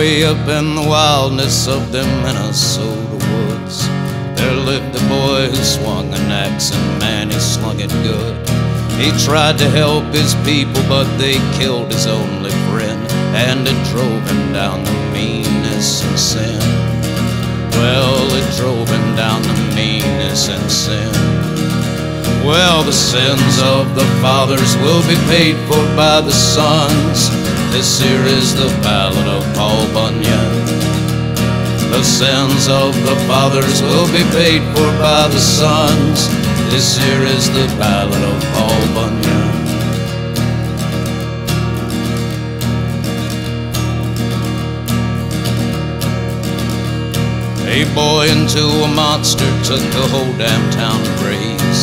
way up in the wildness of them Minnesota woods, there lived a boy who swung an axe, and man, he slung it good. He tried to help his people, but they killed his only friend, and it drove him down to meanness and sin. Well, it drove him down to meanness and sin. Well, the sins of the fathers will be paid for by the sons. This here is the ballad of Paul Bunyan. The sins of the fathers will be paid for by the sons. This here is the ballad of Paul Bunyan. A boy into a monster took the whole damn town to raise.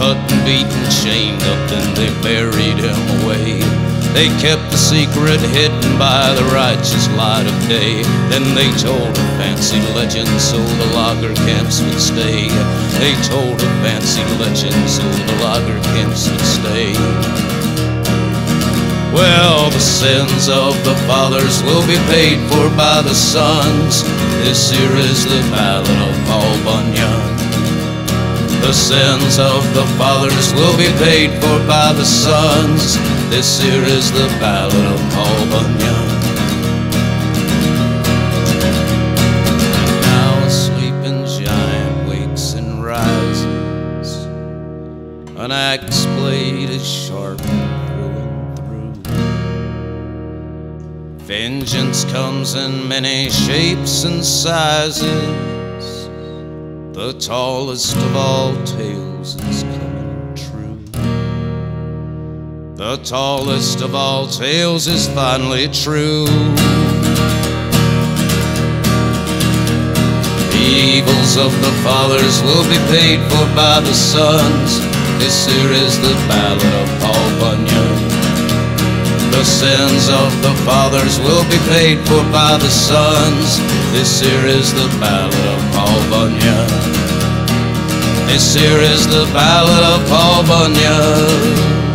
Cut and beaten, chained up, then they buried him away. They kept the secret hidden by the righteous light of day. Then they told a fancy legend so the lager camps would stay. They told a fancy legend so the lager camps would stay. Well, the sins of the fathers will be paid for by the sons. This here is the ballad of Paul Bunyan. The sins of the fathers will be paid for by the sons. This here is the ballad of Paul Bunyan. And now a sleeping giant wakes and rises, an axe blade is sharpened through and through. Vengeance comes in many shapes and sizes, the tallest of all tales is coming true. The tallest of all tales is finally true. The evils of the fathers will be paid for by the sons. This here is the ballad of Paul Bunyan. The sins of the fathers will be paid for by the sons. This here is the ballad of Paul Bunyan. This here is the ballad of Paul Bunyan.